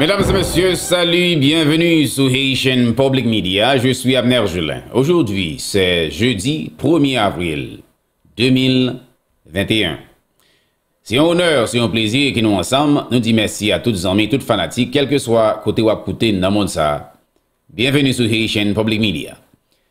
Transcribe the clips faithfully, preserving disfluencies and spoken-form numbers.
Mesdames et messieurs, salut, bienvenue sur Haitian Public Media, je suis Abner Gelin. Aujourd'hui, c'est jeudi premier avril deux mille vingt et un. C'est un honneur, c'est un plaisir que nous ensemble, nous disons merci à toutes les amis, toutes fanatiques, quel que soit côté ou à côté dans le monde ça. Bienvenue sur Haitian Public Media.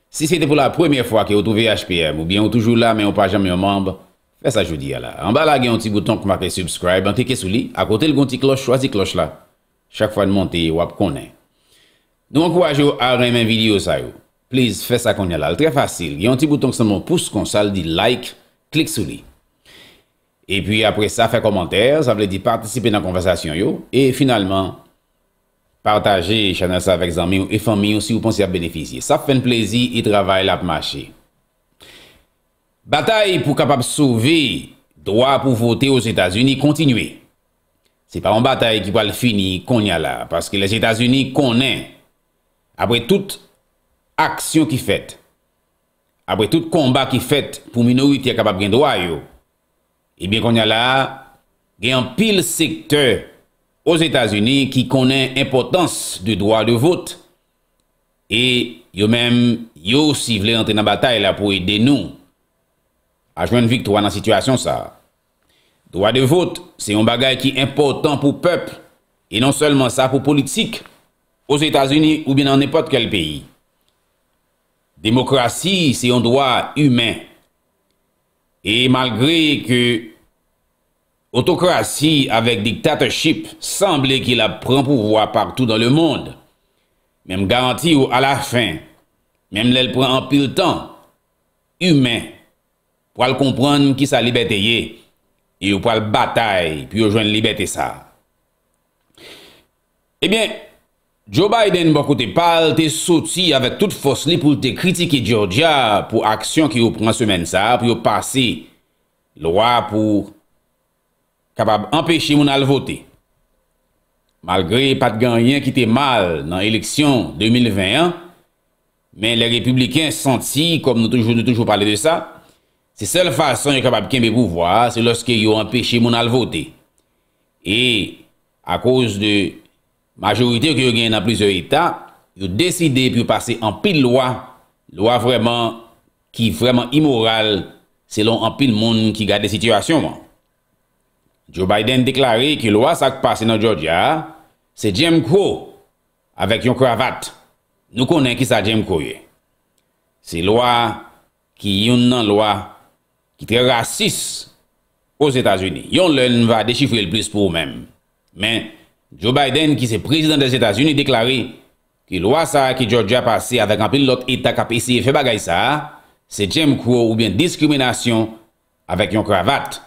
Si c'était pour la première fois que vous trouvez H P M ou bien vous toujours là mais vous pas jamais un membre, faites ça jeudi là. En bas là, il y a un petit bouton qui marque subscribe, en cliquez sur lui, à côté le petit cloche, choisissez cloche là. Chaque fois de monter, vous connaissez. Nous encourageons à remettre vidéo ça. Please, faites ça qu'on y a là. Très facile. Il y a un petit bouton qui se pouce comme ça, dit like, clique sur lui. Et puis après ça, faites commentaire, ça veut dire participer dans la conversation. Yo. Et finalement, partagez channel ça avec vos amis et famille si vous pensez à bénéficier. Ça fait un plaisir et travail à marcher. Bataille pour capable sauver droit pour voter aux États-Unis, continuez. Ce n'est pas une bataille qui va le finir qu'on y a là. Parce que les États-Unis connaissent, après toute action qui fait, après tout combat qui fait pour minorité capable de droit, et bien qu'on y a là, il y a un pile secteur aux États-Unis qui connaît l'importance du droit de vote. Et yo même, yo aussi voulez entrer dans la bataille là pour aider nous à jouer une victoire dans la situation ça. Droit de vote, c'est un bagage qui est important pour le peuple, et non seulement ça, pour politique, aux États-Unis ou bien dans n'importe quel pays. Démocratie, c'est un droit humain. Et malgré que l'autocratie avec dictatorship semble qu'il a pris pouvoir partout dans le monde, même garantie à la fin, même elle prend en pile temps, humain, pour le comprendre qui sa liberté est. Et vous prenez la bataille, puis vous jouez une liberté ça. Eh bien, Joe Biden, beaucoup de parle, te sorti avec toute force pour te critiquer Georgia pour action qui vous prend semaine ça, pour vous passer loi pour capable empêcher mon al voter. Malgré pas de gagnant qui était mal dans l'élection deux mille vingt et un, mais les républicains senti, comme nous toujours, nous toujours parler de ça, c'est seule façon est capable de pouvoir, c'est lorsque yo empêché mon al voter. Et à cause de majorité que yo gagne dans plusieurs états, yo décidé puis passer en pile loi, loi vraiment qui vraiment immorale selon en pile monde qui garde situation. Joe Biden déclaré que loi ça passe dans Georgia, c'est Jim Crow avec une cravate. Nous connaissons qui ça Jim Crow. C'est loi qui yon nan loi qui très raciste aux États-Unis. Yon l'on va déchiffrer le plus pour eux-mêmes. Mais Joe Biden, qui est président des États-Unis, déclaré que loi ça qui Georgia passé avec un pile l'autre État qui a essayé de faire bagay ça, c'est Jim Crow ou bien discrimination avec yon cravate.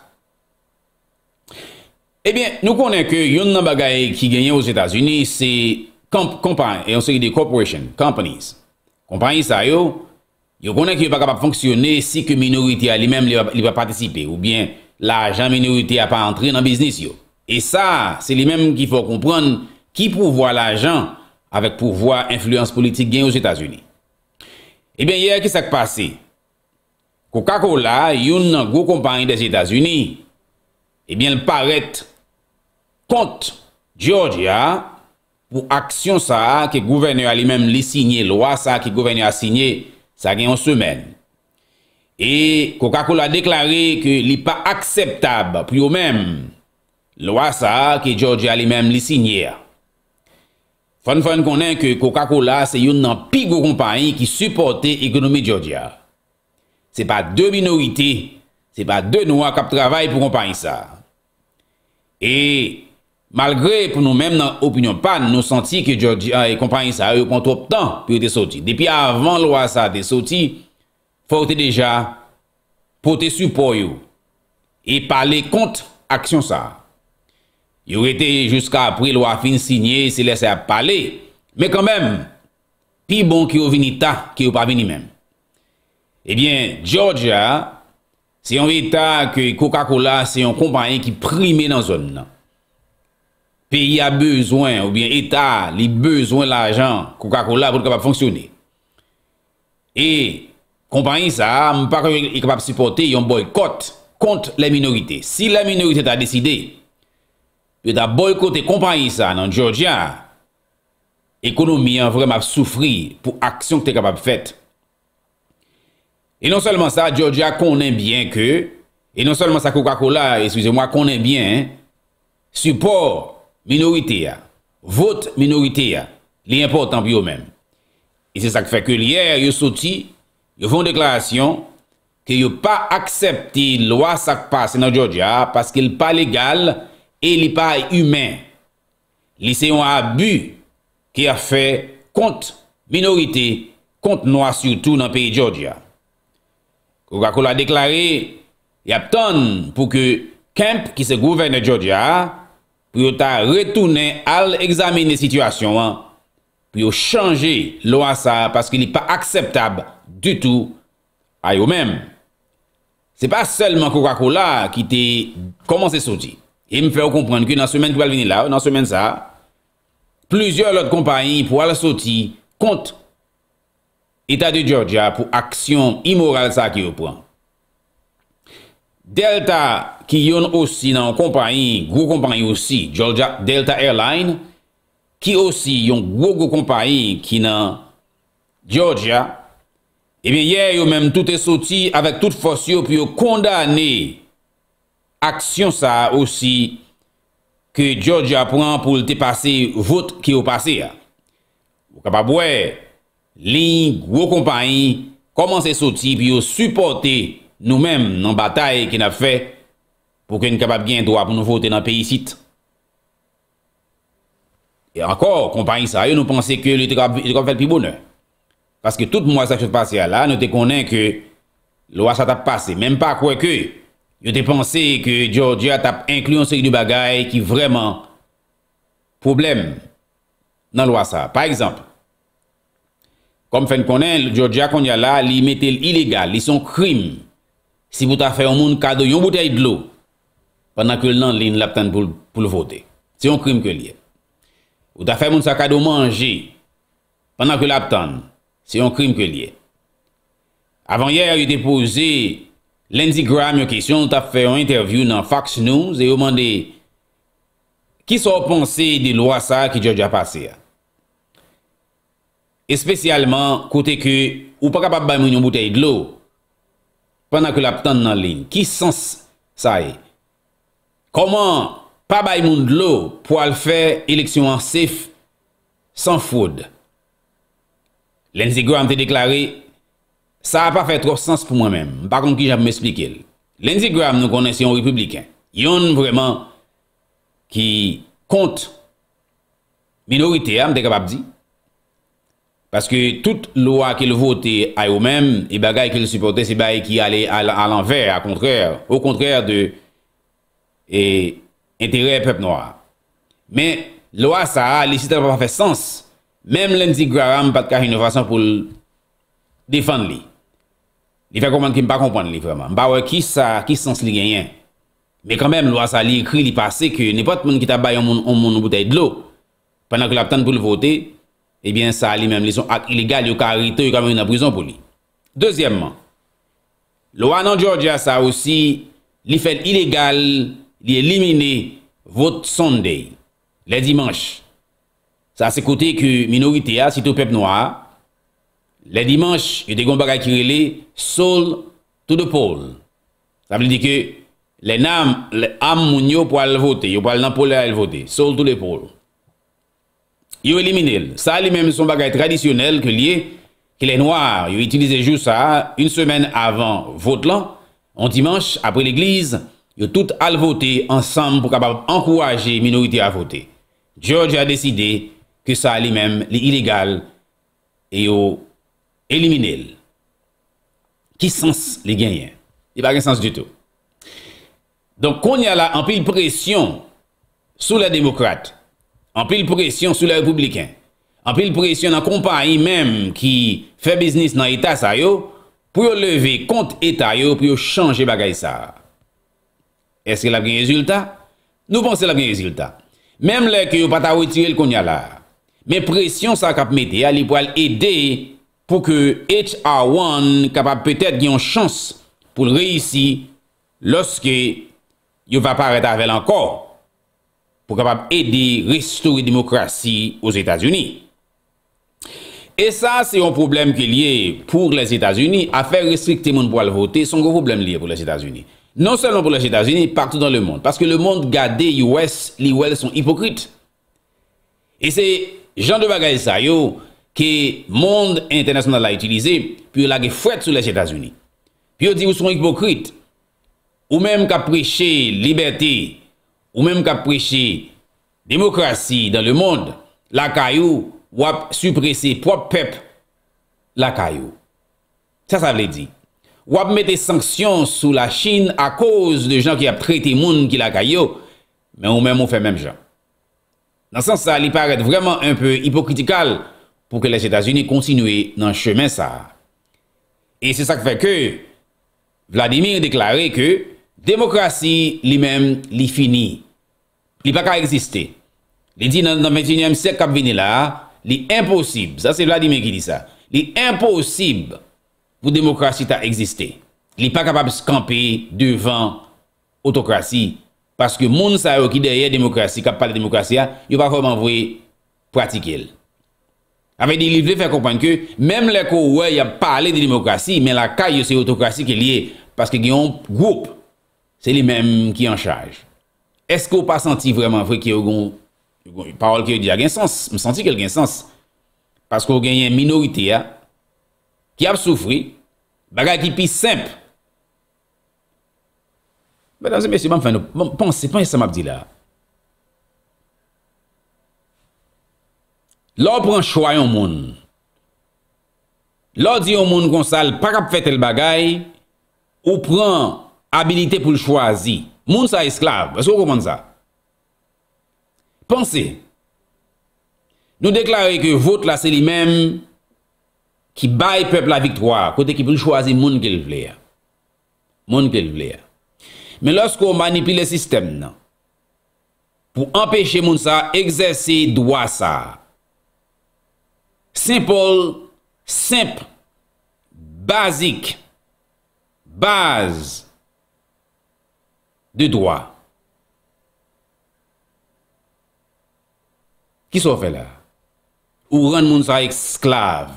Eh bien, nous connaissons que yon nan bagay qui gagne aux États-Unis, c'est comp compagnie et on série de corporation, companies. Compagnie ça yo. Vous connaissez qu'il n'est pas capable de fonctionner si que minorité à lui-même ne va participer ou bien l'argent minorité n'a pas entré dans le business. Yo. Et ça, c'est lui-même qu'il faut comprendre qui pouvoir l'argent avec pouvoir influence politique gain aux États-Unis. Eh bien, hier, qu'est-ce qui s'est passé? Coca-Cola, une grosse compagnie des États-Unis, eh bien, elle paraît contre Georgia pour action ça que le gouverneur a lui-même li signé, loi ça que le gouverneur a signé. Ça a une semaine. Et Coca-Cola a déclaré que ce n'est pas acceptable pour eux-mêmes. Loi ça que Georgia lui-même l'a signé. Fon fon connaît que Coca-Cola c'est une des plus compagnies qui supporte l'économie Georgia. Ce n'est pas deux minorités, ce n'est pas deux noirs qui travaillent pour compagnie ça. Et malgré pour nous-mêmes dans l'opinion pan, nous sentis que Georgia et compagnie ça eu contre trop de temps pour être sorti. Depuis avant loi ça de sorti, faut déjà porter support et parler contre action ça. Il aurait été jusqu'à après loi fin signer, c'est laissé à parler, mais quand même, plus bon qui venu tard qui pas venu même. Eh bien, Georgia, c'est un état que Coca-Cola c'est une compagnie qui prime dans la zone. Pays a besoin, ou bien État, il a besoin de l'argent, Coca-Cola, pour capable fonctionner. Et, compagnie, ça, je ne pas capable de supporter un boycott contre les minorités. Si la minorité a décidé, yo ta boykote compagnie ça dans Georgia. Économie en vraiment souffri pour action que tu es capable de faire. Et non seulement ça, Georgia connaît bien que, et non seulement ça, Coca-Cola, excusez-moi, connaît bien, support minorité, vote minorité, l'important pour eux-mêmes. Et c'est ça qui fait que hier, ils sont sortis, ils font une déclaration qu'ils n'ont pas accepté la loi qui passe dans Georgia parce qu'elle n'est pas légale et elle n'est pas humaine. C'est un abus qui a fait contre minorité, contre noir surtout dans le pays de Georgia. Coca-Cola a déclaré, il y a tant pour que Kemp, qui se gouverne de Georgia, pour retourner à examiner la situation, pour changer la loi parce qu'il n'est pas acceptable du tout à eux-mêmes. Ce n'est pas seulement Coca-Cola qui a commencé à sortir. Il me fait comprendre que dans la semaine qui va venir là, dans la semaine ça, plusieurs autres compagnies pour aller sortir contre l'État de Georgia pour action immorale ça qui reprend. Delta qui yon aussi dans une compagnie, gros compagnie aussi, Georgia Delta Airline, qui aussi yon gros gros compagnie qui dans Georgia, et bien hier yon même tout est sorti avec toute force yon pour yon condamner action ça aussi que Georgia prend pour le passer vote qui est passé. Vous capable les gros compagnies commencer à sortir puis supporter nous-mêmes dans la bataille qui n'a fait pour que nous capable gain droit pour nous voter dans le pays ici. Et encore compagnie ça nous penser que le capable faire plus bonheur. Parce que tout le mois ça se passe là, nous te connaît que loi ça t'a passé, même pas quoi que je te pensé que Georgia t'a inclus une série de bagages qui vraiment problème dans la loi ça. Par exemple, comme fait connaît Georgia qu'on y a là, ils mettent illégal, ils sont crimes. Si vous avez fait un monde cadeau, une bouteille de l'eau pendant que l'on ligne l'attend pour pour le voter. C'est un crime que lié. Vous avez fait un monde cadeau manger pendant que l'attend. C'est un crime que lié. Avant hier, il déposé Lindsey Graham, une question, t'a fait une interview dans Fox News et demandé qui sont pensés des lois ça qui Georgia passé. Et spécialement côté que ou pas capable ba une bouteille de l'eau pendant que l'attend en ligne. Qui sens ça est? Comment pas ba une de l'eau pour aller faire élection en safe sans fraude? Lindsey Graham t'a déclaré ça n'a pas fait trop sens pour moi-même. Par contre, qui j'aime m'expliquer. Lindsey Graham, nous connaissons un républicain. Il y a vraiment qui compte minorité, je suis capable de dire. Parce que toute loi qu'il vote à eux-mêmes, et bagaille qu'il supporte, c'est bagaille qui allait à l'envers, au contraire de l'intérêt du peuple noir. Mais loi ça, les citoyens n'ont pas fait sens. Même Lindsey Graham n'a pas de cas d'innovation pour défendre lui. Il fait comprendre qu'il ne peut pas comprendre lui vraiment. Bah qui ça, qui sens li gagne. Mais quand même, loi ça li écrit li passé que n'importe monde qui t'a baillé une bouteille de l'eau pendant que l'attend pour le voter, eh bien ça li même li son acte illégal, yo ka rete, yo ka mène en prison pour lui. Deuxièmement, loi dans Georgia ça aussi li fait illégal, li éliminer vote Sunday, les dimanches. Ça c'est côté que minorité a surtout peuple noir. Les dimanches, il y a des gens qui relèvent soul to the pole. Ça veut dire que les âmes, les âmes pour aller voter, ils pour aller dans le pôle et aller voter. Soul to the pole. Ils éliminent. Ça, lui-même, son bagage traditionnel que lié, que les noirs, ils utilisent juste ça une semaine avant vote là, en dimanche, après l'église, ils tout allent voter ensemble pour capable encourager les minorités à voter. George a décidé que ça, lui-même, est illégal et au éliminer. Qui sens les gagnants? Il n'y a pas de sens du tout. Donc, quand il y a là, en pile pression sur les démocrates, en pile pression sur les républicains, en pile pression dans la compagnie même qui fait business dans l'État, pour lever contre l'État, pour changer les choses. Est-ce qu'il a bien résultat? Nous pensons qu'il a bien résultat. Même là, il n'y a pas de retirer le qu'on y a là. Mais pression, ça cap mettre, il peut aider pour que H R un capable peut-être une chance pour réussir lorsque il va paraître avec encore pour capable aider restaurer démocratie aux États-Unis. Et ça, c'est un problème qui est lié pour les États-Unis. À faire restricter les gens pour voter, c'est un gros problème lié pour les États-Unis. Non seulement pour les États-Unis, partout dans le monde. Parce que le monde gardé, U S, les U S sont hypocrites. Et c'est Jean de Bagay ça yo, que le monde international a utilisé, puis il a fouet sur les États-Unis. Puis il dit, ils sont hypocrites. Ou même qu'à prêcher liberté, ou même qu'à prêcher démocratie dans le monde, la caillou, ou à suppresser propre peuple, la caillou. Ça, ça veut dire. Ou à mettre des sanctions sur la Chine à cause de gens qui ont traité monde qui la caillou, mais ou même on fait même gens. Dans ce sens, ça, il paraît vraiment un peu hypocritical pour que les États-Unis continuent dans le chemin ça. Et c'est ça qui fait que Vladimir déclarait que démocratie lui-même lui fini. Il n'a pas exister. Il dit dans le vingt et unième siècle qui vient là, c'est impossible. Ça c'est Vladimir qui dit ça. C'est impossible pour la démocratie d'exister. Il n'est pas capable de se camper devant l'autocratie. Parce que moun sa yo qui derrière démocratie, qui parle de démocratie, il va pas vraiment vouloir pratiquer. Avec des livres, il fait comprendre que même les coureurs, il a parlé de démocratie, mais la caille, c'est l'autocratie qui est liée. Parce que yon groupe, c'est les mêmes qui en charge. Est-ce que vous pas senti vraiment vrai que yon parole qui dit a un sens? Je sens qu'elle a un sens. Parce que vous avez une minorité qui a souffri, bagay qui plus simple. Mesdames et messieurs, pensez pas à ça m'a dit là. L'on prend choix au monde. L'on dit au monde qu'on sale, pas qu'à faire tel bagay, ou prend habilité pour le choisir. Moun sa esclave. Est-ce que vous comprenez ça? Pensez. Nous déclarer que vote là, c'est lui-même qui baille peuple la victoire, côté qui peut choisir moun qu'il veut. Moun qu'il veut. Mais lorsqu'on manipule le système, non, pour empêcher moun sa exercer droit ça, simple, simple, basique, base de droit. Qui sont fait là? Ou rendre moun sa esclave.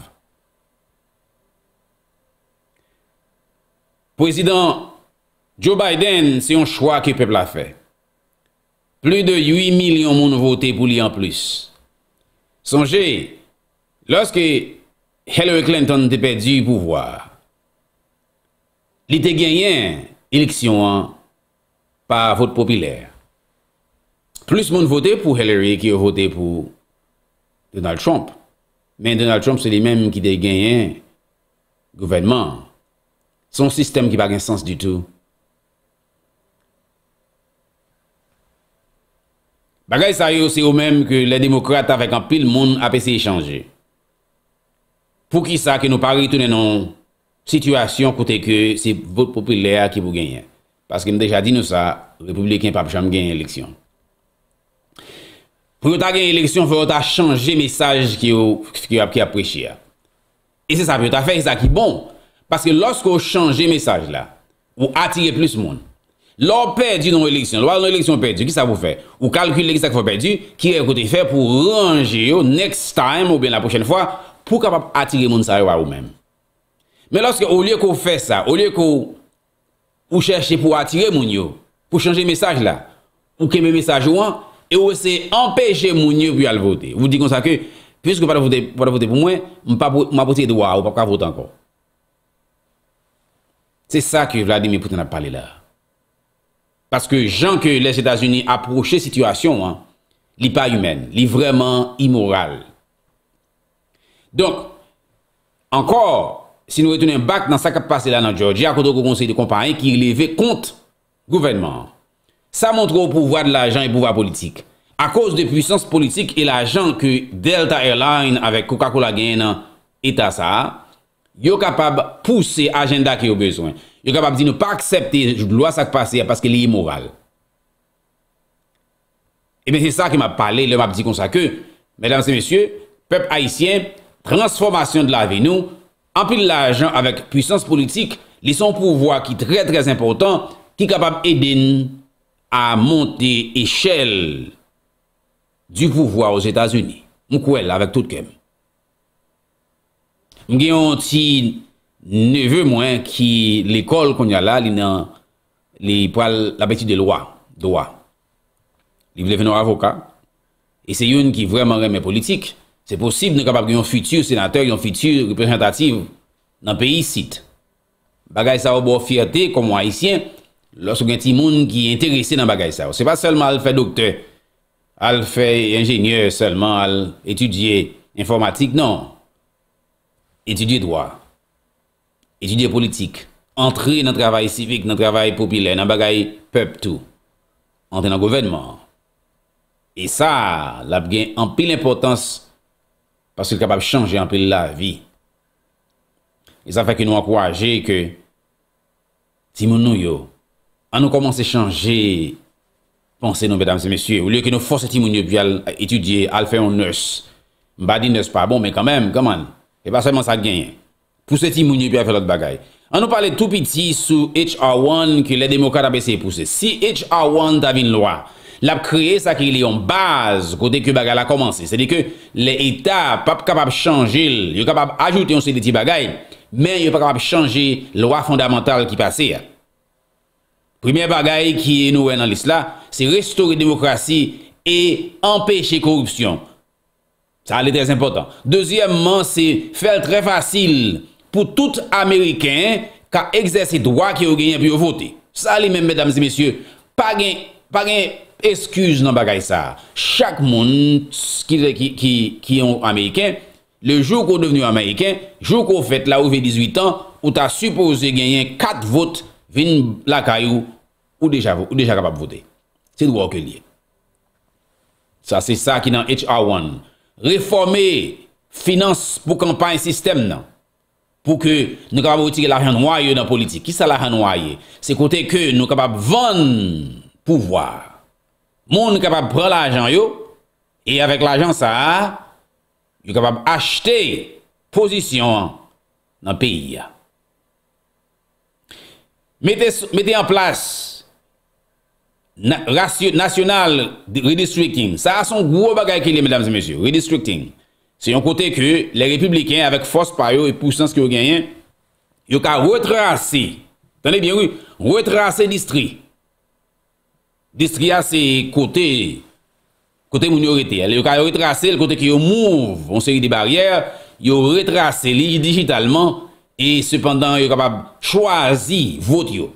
Président Joe Biden, c'est un choix que le peuple a fait. Plus de huit millions de monde voté pour lui en plus. Songez, lorsque Hillary Clinton a perdu le pouvoir, il a gagné l'élection par vote populaire. Plus de monde voté pour Hillary qui a voté pour Donald Trump. Mais Donald Trump, c'est lui-même qui a gagné le gouvernement. Son système qui n'a pas de sens du tout. Bagay sa yo, c'est au même que les démocrates avec un pile monde a essayé de changer. Pour qui ça que nous pas retourner dans situation côté que c'est vote populaire qui vous gagne. Parce que nous déjà dit nous ça, les républicains pas jamais gagner l'élection. Pour ta gagner l'élection, faut ta changer message qui qui a prêché. Et c'est ça que ta fait, c'est ça qui bon, parce que lorsque vous changez message là, vous attirez plus monde. L'on perdu dans l'élection, l'on l'élection perdu, qui ça vous fait? Ou calculer qui ça vous perdu, qui est côté fait pour ranger au next time ou bien la prochaine fois pour capable attirer moun sa ou même. Mais lorsque au lieu qu'on fait ça, au lieu qu'on ou chercher pour attirer moun yo, pour changer message là, ou que message ou an, et ou c'est empêcher moun yo pour aller voter. Vous dites comme ça que puisque vous pas voter, pas voter pour moi, m'pa m'a voter droit ou pas voter encore. C'est ça que Vladimir Poutine a parlé là. Parce que gens que les États-Unis approchent la situation, n'est pas humaine, n'est vraiment immoral. Donc, encore, si nous retournons back dans ce qui a passé là dans Georgia, contre le conseil de compagnie qui levait contre le gouvernement, ça montre au pouvoir de l'argent et au pouvoir politique. À cause de puissance politique et l'argent que Delta Airline avec Coca-Cola gagne dans l'État, ça, ils sont capables de pousser l'agenda qui a besoin. Ils sont capables de ne pas accepter la loi qui passe parce qu'elle est immorale. Et bien c'est ça qui m'a parlé, le m'a dit comme ça que, mesdames et messieurs, peuple haïtien, transformation de la vie, nous, empile l'argent avec puissance politique, ils sont pouvoir qui est très très important, qui est capable d'aider à monter échelle du pouvoir aux États-Unis. Je suis avec tout le monde. J'ai un petit neveu moins qui l'école qu'on a là, il parle la petite de loi, droit. Il veut devenir avocat. Et c'est une qui vraiment aime politique. C'est possible nous capable un futur sénateur, un futur représentatif dans le pays site. Bagay ça au fierté comme haïtien, lorsque un petit monde qui est intéressé dans bagay ça. C'est pas seulement elle fait docteur, elle fait ingénieur seulement, elle étudier informatique, non. Étudier droit, étudier politique, entrer dans le travail civique, dans le travail populaire, dans le bagay peuple tout, entrer dans le gouvernement. Et ça, l'a bien en pile importance parce qu'il est capable de changer en pile la vie. Et ça fait que nous encourager que si nous yo, à nous commencer à changer pensez nous mesdames et messieurs au lieu que nous forcer Timounio puis étudier à faire un nurse. M'ba dit nurse pas bon mais quand même comment et pas seulement ça gagner. Pousser Timounio puis faire l'autre bagaille. On nous parler tout petit sur H R un que les démocrates a essayé pousser. Si H R un t'a une loi l'a créé ça qui est en base côté que bagay a commencé. C'est-à-dire que les états pas capable changer, ils capable ajouter un petit bagaille mais ils pas capable changer loi fondamentale qui passait. Première bagaille qui est nous dans l'islam, c'est restaurer la démocratie et empêcher la corruption. Ça c'est très important. Deuxièmement, c'est faire très facile pour tout Américain qui a exercé le droit qui a gagné pour voter. Ça les mêmes mesdames et messieurs, pas gain excuse dans bagaille ça. Chaque monde qui qui qui, qui est américain, le jour qu'on est devenu américain, le jour qu'on fait là où dix-huit ans, où tu as supposé gagner quatre votes, vin la caillou ou déjà ou déjà capable de voter. C'est le droit que lié. Ça c'est ça qui est dans H R un. Réformer finance pour campagne système nan. Pour que nous capable retirer l'argent noir dans la politique. Qui ça l'argent noir? C'est côté que nous capable vendre pouvoir. Monde capable prendre l'argent yo et avec l'argent ça vous êtes capable d'acheter position dans le pays. Mettez, mettez en place na, ratio, national redistricting. Ça a son gros bagage qu'il est, mesdames et messieurs. Redistricting. C'est un côté que les républicains, avec force par eux et puissance qu'ils ont gagné, ils ont retracé. Attendez bien, oui. Retracer district. District, c'est côté. Côté minorité, ils ont retracé le côté qui move, on série des barrières, ils ont retracé digitalement et cependant ils sont capables de choisir voter.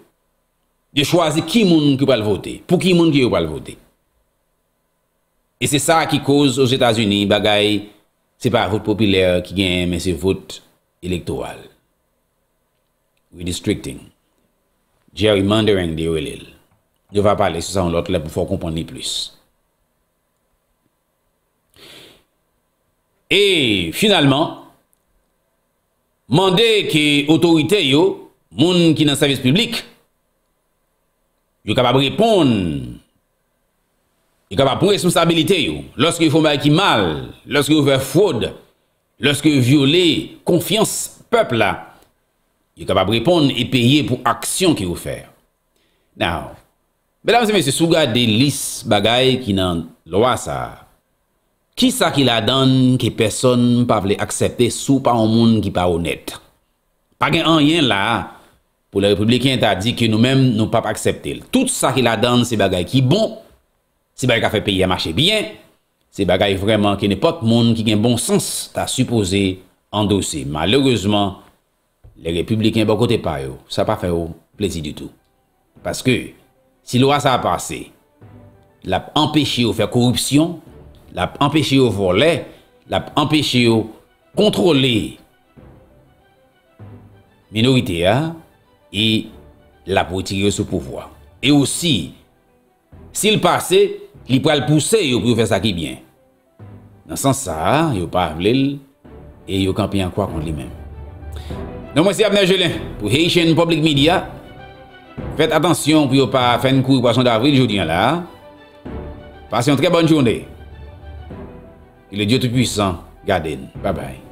De choisir qui monde qui va voter, pour qui monde qui va voter. Et c'est ça qui cause aux États-Unis bagaille, c'est pas vote populaire qui gagne mais c'est vote électoral. Redistricting. Gerrymandering de O L L. Je vais parler sur ça en l'autre pour faire comprendre plus. Et finalement, mandez que autorité yo, moun qui dans service public, yo capable répondre, yo capable prendre responsabilité yo. Lorsque font mal qui mal, lorsque vous faites fraude, lorsque vous violez confiance peuple là, yo capable répondre et payer pour action que vous faites. Now, mesdames et messieurs, regardez liste bagay qui dans loi ça. Qui ça qui la donne que personne ne peut accepter sous par un monde qui pas honnête? Pas gain rien là pour les républicains t'a dit que nous-mêmes nous pas accepter. Tout ça qui la donne c'est bagaille qui bon, c'est bagaille qui fait pays marcher bien, c'est bagaille vraiment que n'importe monde qui gain bon sens t'a supposé endosser. Malheureusement, les républicains bon côté pas yo, ça pas fait au plaisir du tout. Parce que si loi ça a passé, l'a empêché de faire corruption, l'a empêché au voler, l'a empêché au contrôler minorité hein? Et l'a retiré sous pouvoir. Et aussi, s'il passait, il pourrait le pousser pour faire ça qui est bien. Dans ce sens, ça, il ne pas et il ne campé en quoi contre lui-même. Donc, moi, c'est Abner Gelin pour Haitian Public Media. Faites attention pour ne pas faire une cour poisson d'avril aujourd'hui. Là. Passez une très bonne journée. Il est Dieu Tout-Puissant. Garden. Bye bye.